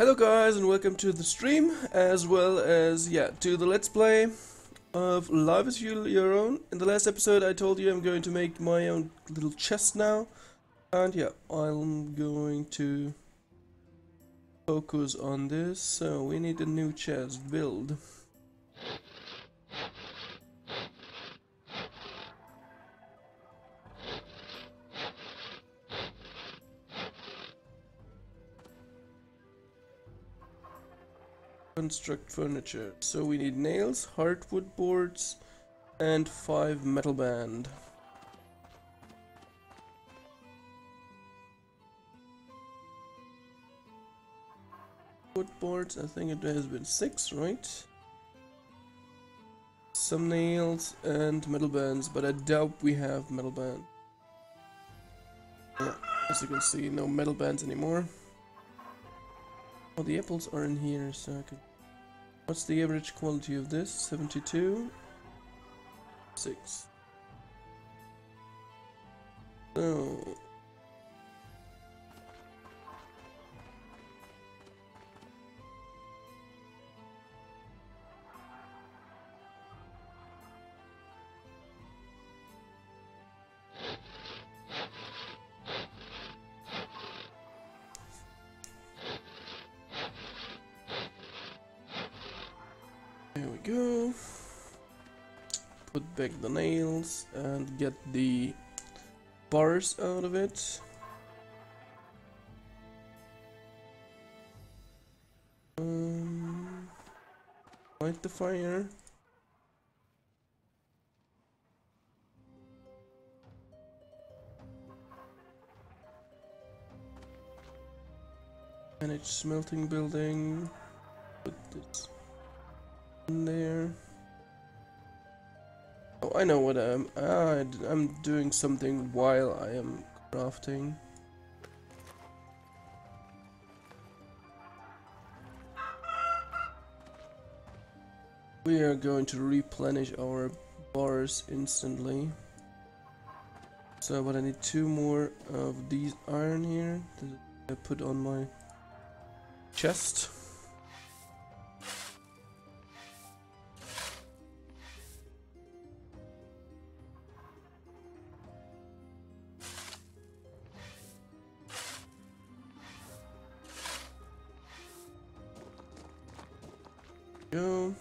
Hello guys, and welcome to the stream, as well as, to the Let's Play of Life is Feudal, Your Own. In the last episode I told you I'm going to make my own little chest now, and I'm going to focus on this. So we need a new chest build. Construct furniture. So we need nails, hardwood boards, and 5 metal band. Wood boards, I think it has been 6, right? Some nails and metal bands, but I doubt we have metal band. Yeah, as you can see, no metal bands anymore. Oh, the apples are in here, so I can. What's the average quality of this? 72? 6. So... there we go. Put back the nails and get the bars out of it. Light the fire. Manage smelting building. Put this there. Oh, I know what I'm doing something while I am crafting. We are going to replenish our bars instantly. So, but I need 2 more of these iron here that I put on my chest. Go.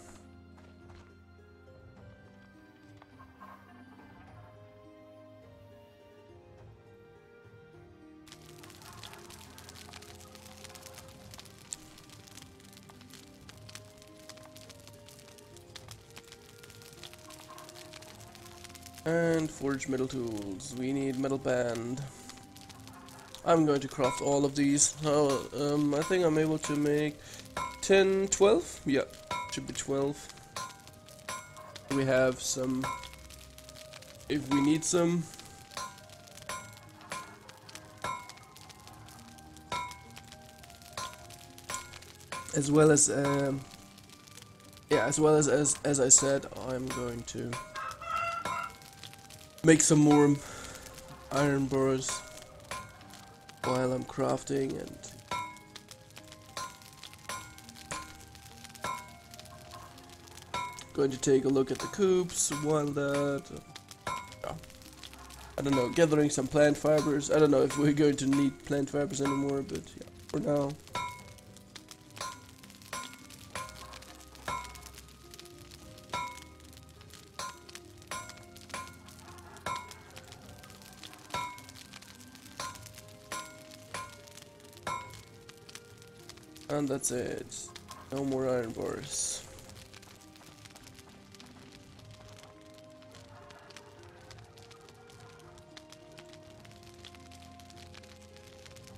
And forge metal tools. We need metal band. I'm going to craft all of these. I think I'm able to make 10, 12? Yeah. Should be 12. We have some if we need some. As well as as I said, I'm going to make some more iron bars while I'm crafting and going to take a look at the coops while that I don't know, gathering some plant fibers. I don't know if we're going to need plant fibers anymore, but yeah, for now. And that's it. No more iron bars.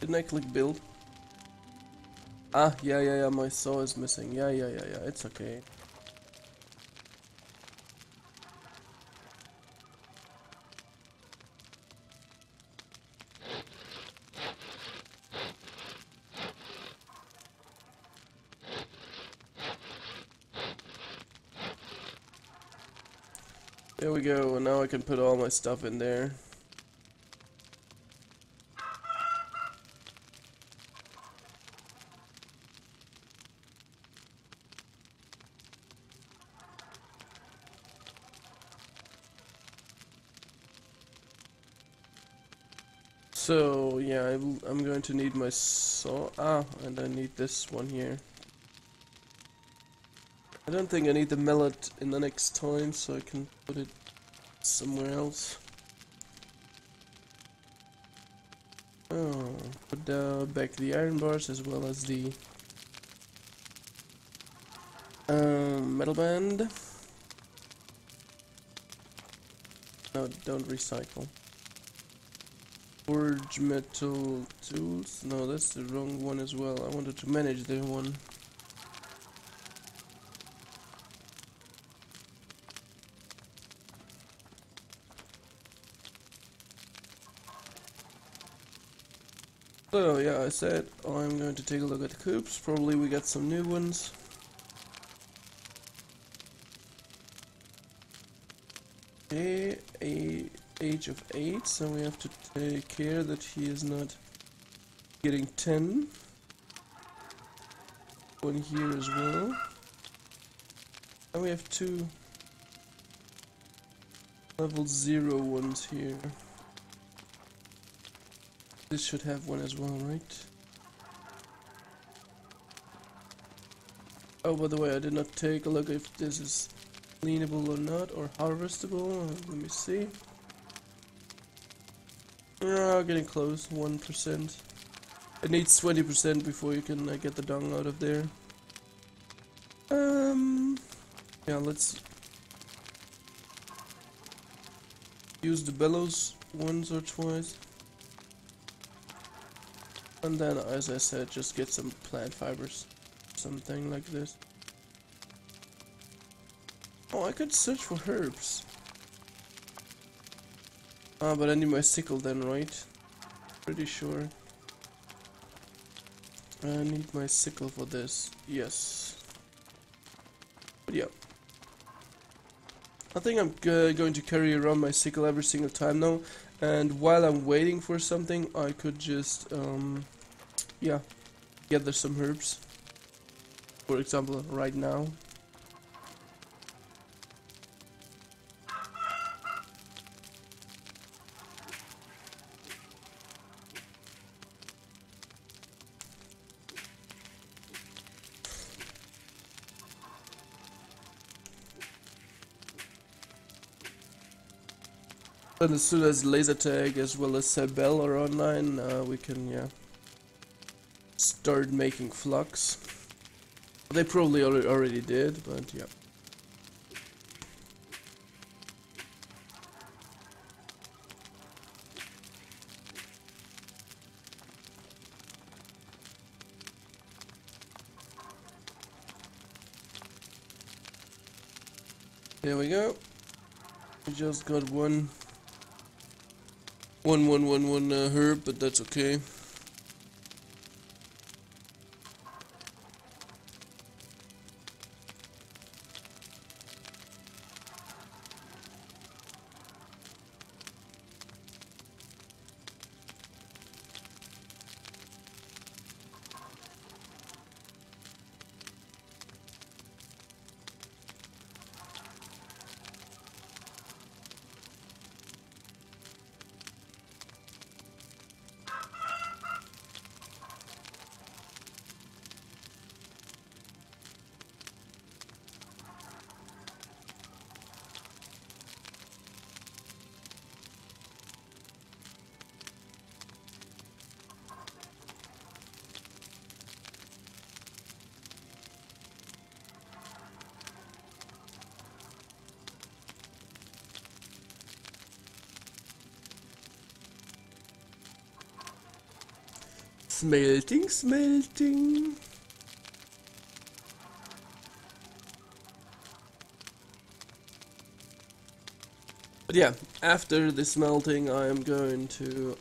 Didn't I click build? Ah, yeah, my saw is missing. Yeah, it's okay. There we go, and now I can put all my stuff in there. So yeah, I'm going to need my saw. Ah, and I need this one here. I don't think I need the mallet in the next time, so I can put it somewhere else. Oh, put back the iron bars as well as the metal band. No, don't recycle. Forge metal tools. No, that's the wrong one as well. I wanted to manage the one. So yeah, I said I'm going to take a look at the coops. Probably we got some new ones. Okay, age of 8, so we have to take care that he is not getting 10. One here as well. And we have 2 level 0 ones here. This should have one as well, right? Oh, by the way, I did not take a look if this is cleanable or not, or harvestable. Let me see. Oh, getting close, 1%. It needs 20% before you can get the dung out of there. Yeah, let's use the bellows once or twice. And then, as I said, just get some plant fibers, something like this. Oh, I could search for herbs. Ah, but I need my sickle then, right? Pretty sure. I need my sickle for this, yes. But yeah. I think I'm going to carry around my sickle every single time now. And while I'm waiting for something, I could just, yeah, gather some herbs. For example, right now. And as soon as laser tag as well as Sabell are online, we can, yeah, start making flux. They probably already did, but yeah. There we go. We just got one herb, but that's okay. Smelting, smelting. But yeah, after the smelting, I am going to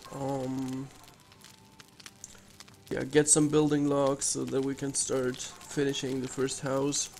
yeah, get some building logs so that we can start finishing the first house.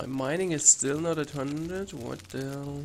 My mining is still not at 100. What the hell?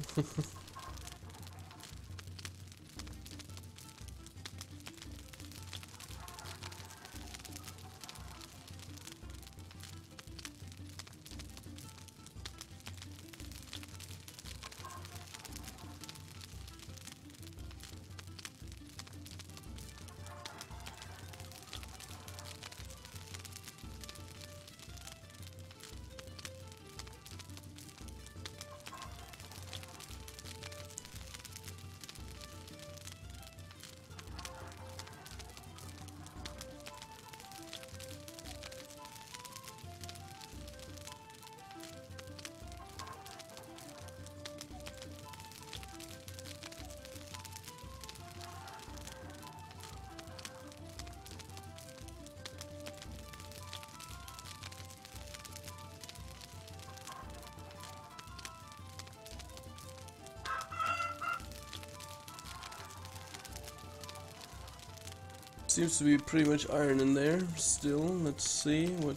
Seems to be pretty much iron in there still. Let's see what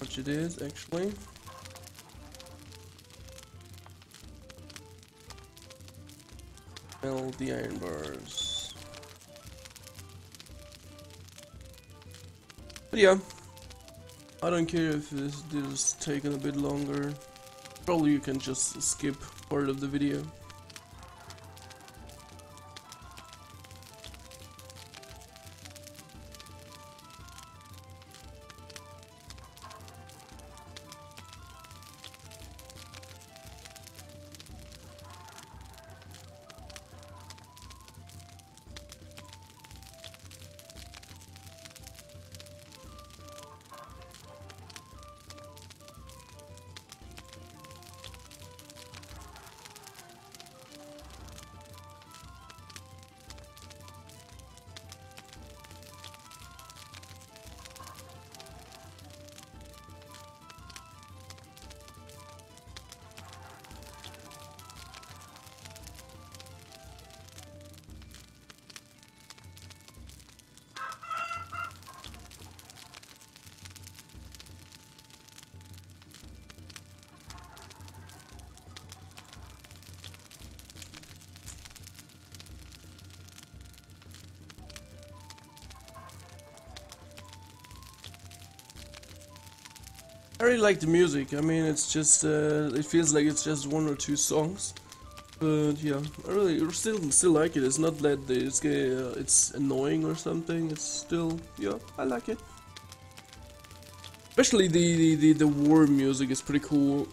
much it is actually. Melt the iron bars. But yeah, I don't care if this is taking a bit longer. Probably you can just skip part of the video. I really like the music. I mean, it's just it feels like it's just one or two songs, but yeah, I really still like it. It's not that it's annoying or something. It's still, yeah, I like it. Especially the war music is pretty cool.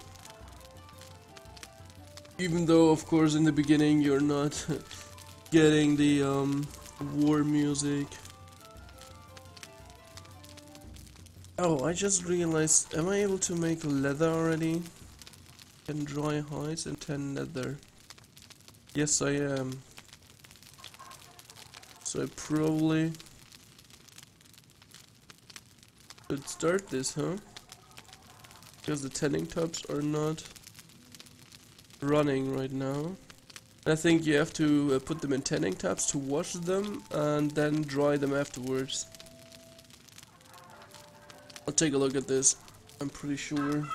Even though, of course, in the beginning you're not getting the war music. Oh, I just realized, am I able to make leather already? 10 dry hides and 10 leather. Yes, I am. So I probably should start this, huh? Because the tanning tubs are not running right now. I think you have to put them in tanning tubs to wash them and then dry them afterwards. I'll take a look at this, I'm pretty sure.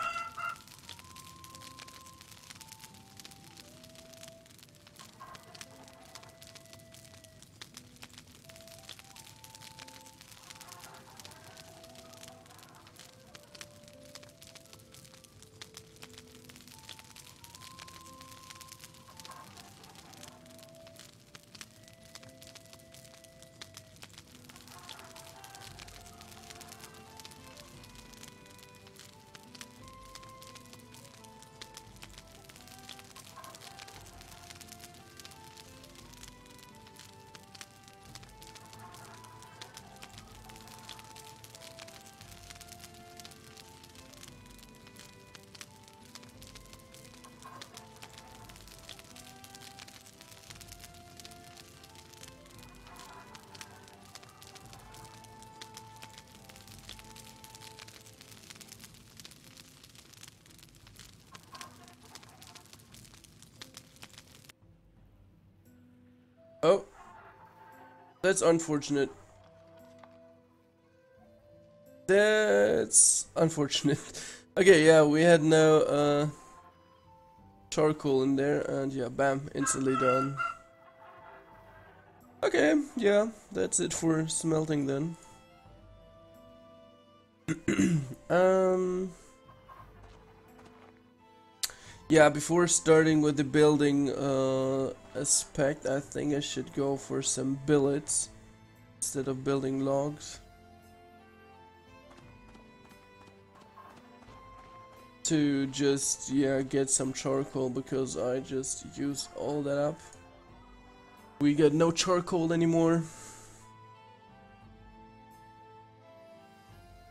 Oh, that's unfortunate. That's unfortunate. Okay, yeah, we had no charcoal in there, and yeah, bam, instantly done. Okay, yeah, that's it for smelting then. Yeah, before starting with the building aspect, I think I should go for some billets instead of building logs, to just, yeah, get some charcoal, because I just used all that up. We got no charcoal anymore.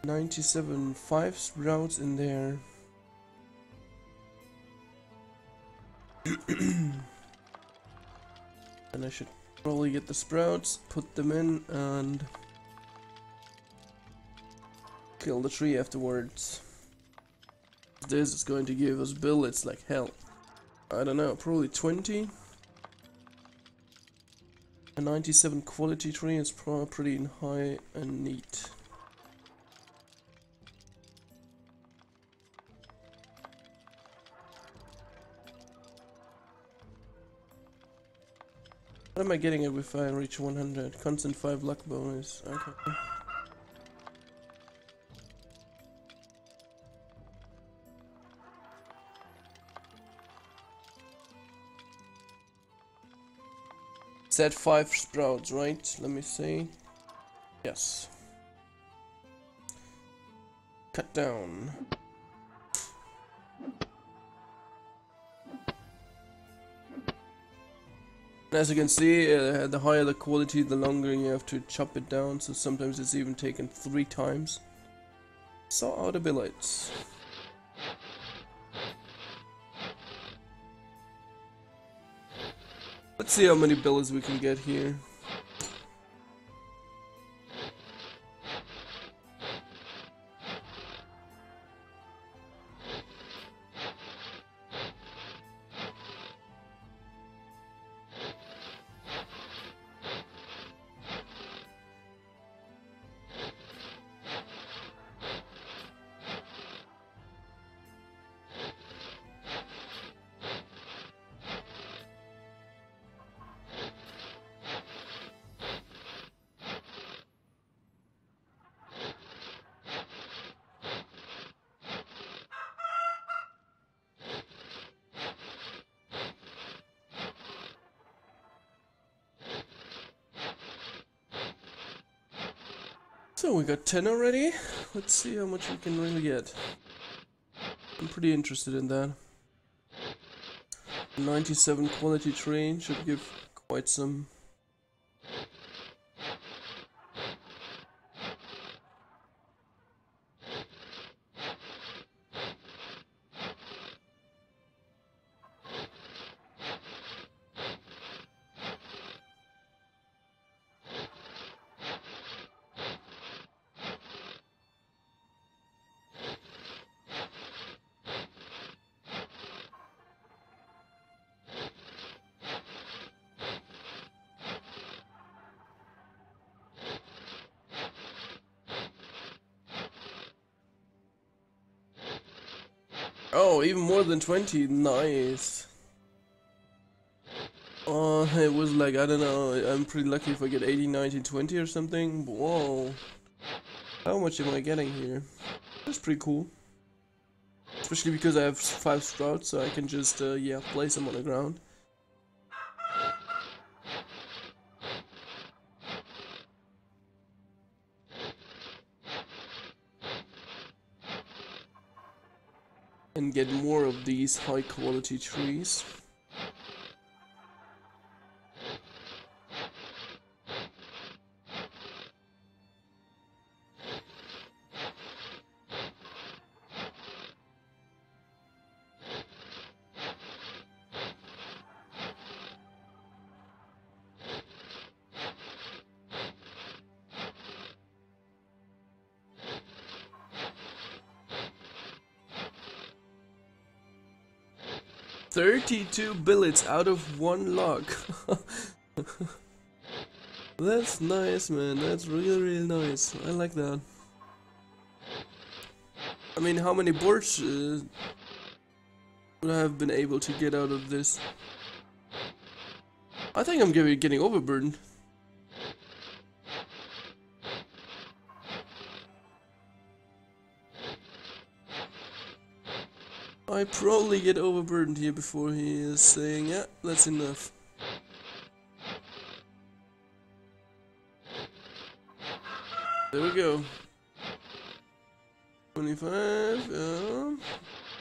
97, 5 sprouts in there. And I should probably get the sprouts, put them in, and kill the tree afterwards. This is going to give us billets like hell. I don't know, probably 20. A 97 quality tree is probably pretty high and neat. What am I getting it if I reach 100? Constant 5 luck bonus. Okay. Set 5 sprouts, right? Let me see. Yes. Cut down. As you can see, the higher the quality, the longer you have to chop it down, so sometimes it's even taken 3 times. Saw out the billets. Let's see how many billets we can get here. So we got 10 already. Let's see how much we can really get. I'm pretty interested in that. 97 quality tree should give quite some. Oh, even more than 20, nice. Oh, it was like, I don't know, I'm pretty lucky if I get 80, 90, 20 or something. Whoa. How much am I getting here? That's pretty cool. Especially because I have 5 sprouts, so I can just, yeah, place them on the ground. And get more of these high quality trees. Two billets out of 1 log. That's nice, man. That's really nice. I like that. I mean, how many boards would I have been able to get out of this? I think I'm getting overburdened. I probably get overburdened here before he is saying, yeah, that's enough. There we go. 25, yeah.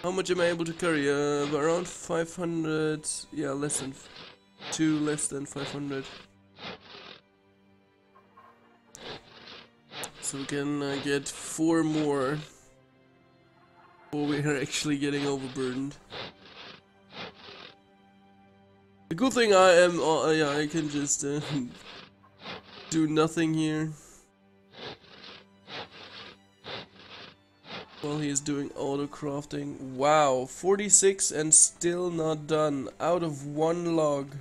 How much am I able to carry? Around 500, yeah, less than, less than 500. So we can get 4 more. Or we are actually getting overburdened. The good thing I am, yeah, I can just do nothing here while he is doing auto crafting. Wow, 46 and still not done. Out of 1 log.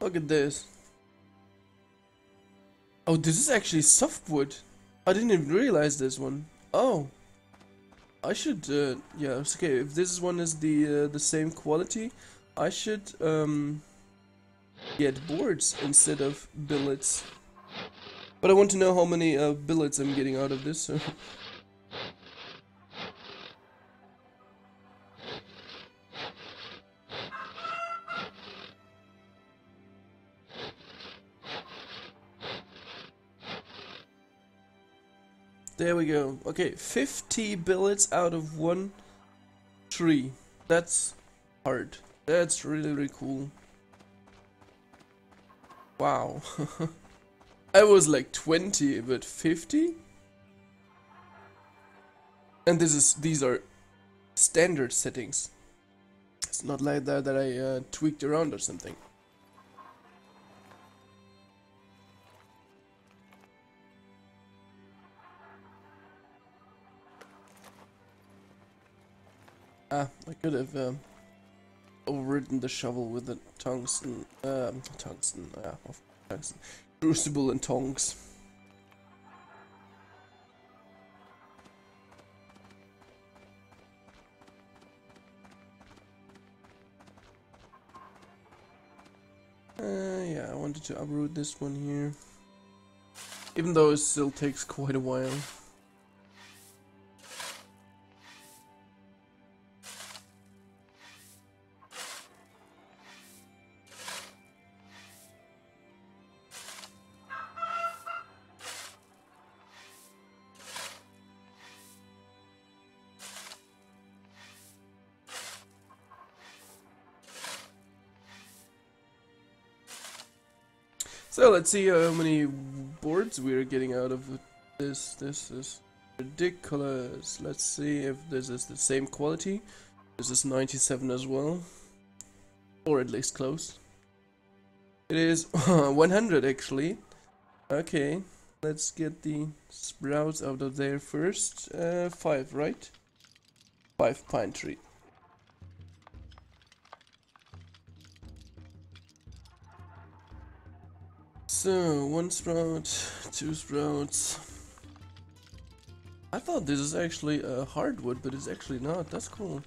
Look at this. Oh, this is actually softwood. I didn't even realize this one. Oh, I should yeah, okay, if this one is the same quality, I should get boards instead of billets. But I want to know how many billets I'm getting out of this, so. There we go. Okay, 50 billets out of 1 tree. That's hard. That's really, really cool. Wow. I was like 20, but 50? And this is, these are standard settings. It's not like that I tweaked around or something. Ah, I could have overridden the shovel with the tungsten, crucible and tongs. Yeah, I wanted to uproot this one here, even though it still takes quite a while. So let's see how many boards we are getting out of this. This is ridiculous. Let's see if this is the same quality. This is 97 as well, or at least close. It is 100 actually. Okay, let's get the sprouts out of there first. 5, right? 5 pine tree. So, 1 sprout, 2 sprouts. I thought this is actually a hardwood, but it's actually not. That's cool.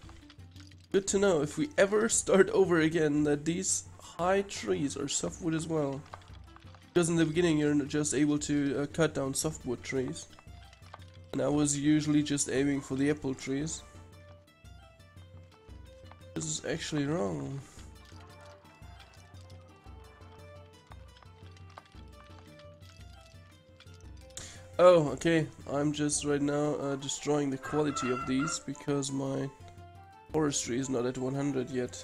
Good to know if we ever start over again that these high trees are softwood as well. Because in the beginning you're just able to cut down softwood trees. And I was usually just aiming for the apple trees. This is actually wrong. Oh, okay, I'm just right now destroying the quality of these because my forestry is not at 100 yet.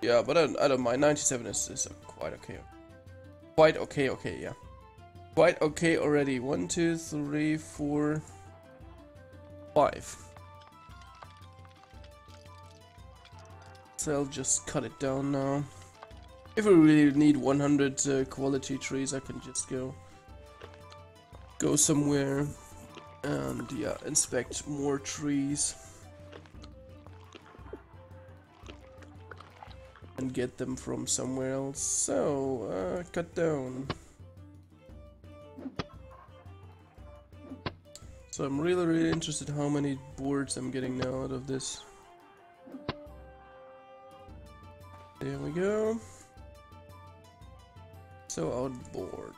Yeah, but I don't mind, 97 is quite okay. Quite okay, okay, yeah. Quite okay already, 1, 2, 3, 4, 5. So I'll just cut it down now. If we really need 100 quality trees, I can just go somewhere and yeah, inspect more trees. and get them from somewhere else. So, cut down. So I'm really interested how many boards I'm getting now out of this. There we go. So outboard.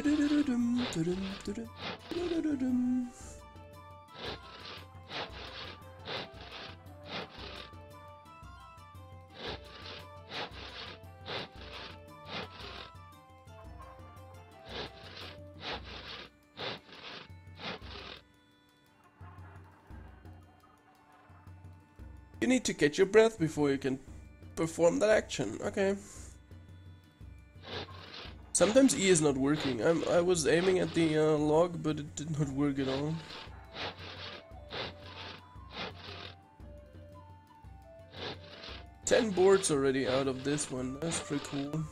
You need to catch your breath before you can perform that action. Okay. Sometimes E is not working. I was aiming at the log, but it did not work at all. Ten boards already out of this one. That's pretty cool.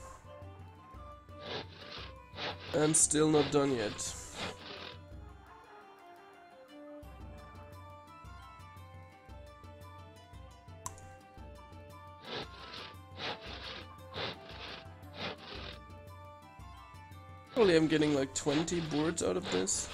And still not done yet. Probably I'm getting like 20 boards out of this.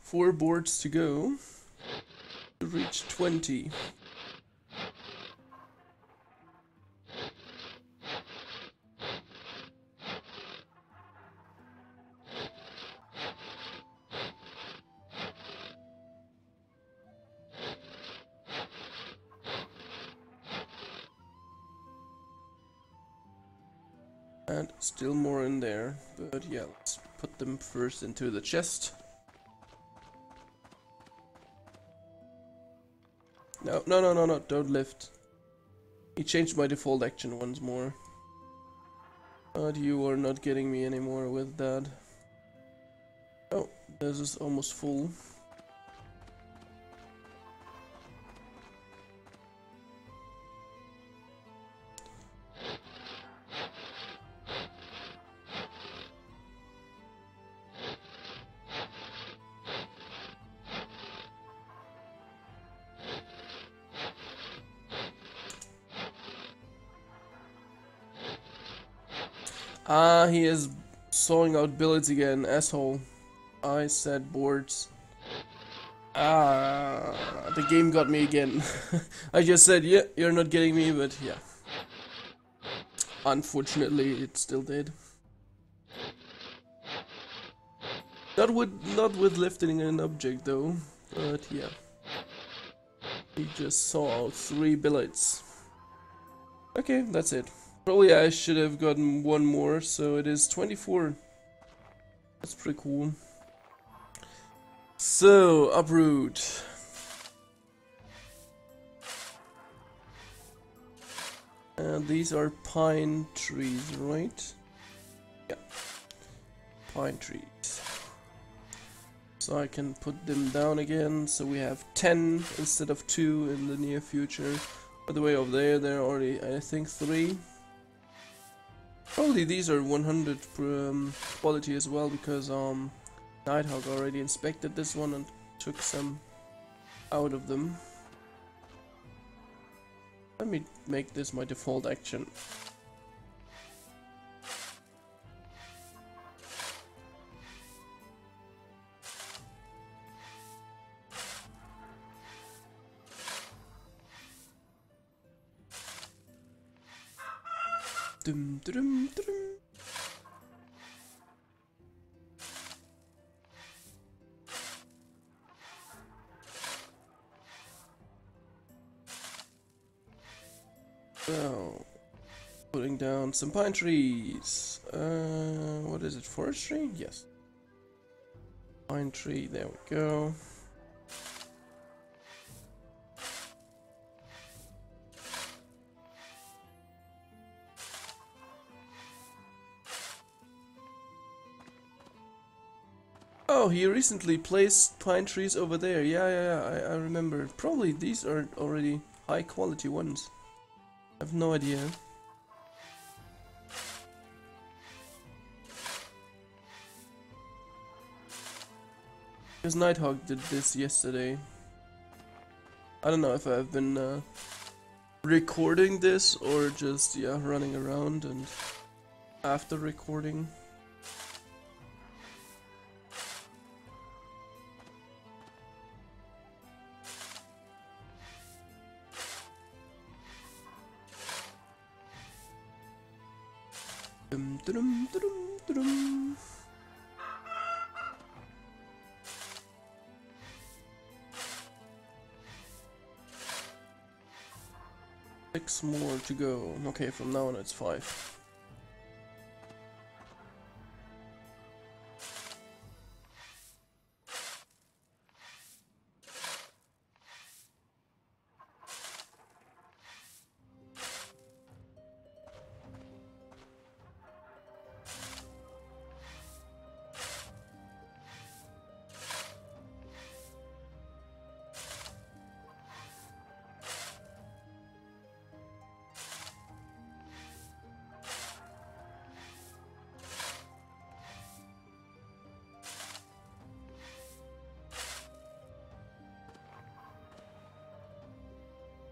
Four boards to go to reach 20. And still more in there, but yeah, let's put them first into the chest. No, don't lift. He changed my default action once more. But you are not getting me anymore with that. Oh, this is almost full. Ah, he is sawing out billets again, asshole. I said boards. Ah, the game got me again. I just said, yeah, you're not getting me, but yeah. Unfortunately, it still did. Not with lifting an object though, but yeah. He just saw out 3 billets. Okay, that's it. Probably I should have gotten one more, so it is 24. That's pretty cool. So, uproot. And these are pine trees, right? Yeah. Pine trees. So I can put them down again, so we have 10 instead of 2 in the near future. By the way, over there, there are already, I think, 3. Probably these are 100 quality as well, because Nighthawk already inspected this one and took some out of them. Let me make this my default action. So, Putting down some pine trees. What is it? Forestry? Yes. Pine tree. There we go. Oh, he recently placed pine trees over there. Yeah, I remember. Probably these are already high quality ones. I have no idea. Because Nighthawk did this yesterday. I don't know if I've been recording this or just, yeah, running around and after recording. Six more to go. Okay, from now on it's 5.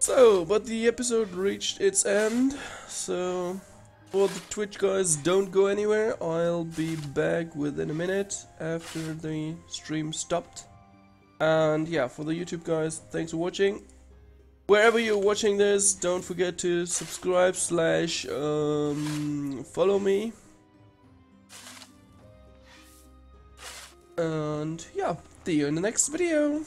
So, but the episode reached its end, so for the Twitch guys, don't go anywhere. I'll be back within a minute after the stream stopped. And yeah, for the YouTube guys, thanks for watching. Wherever you're watching this, don't forget to subscribe / follow me. And yeah, see you in the next video.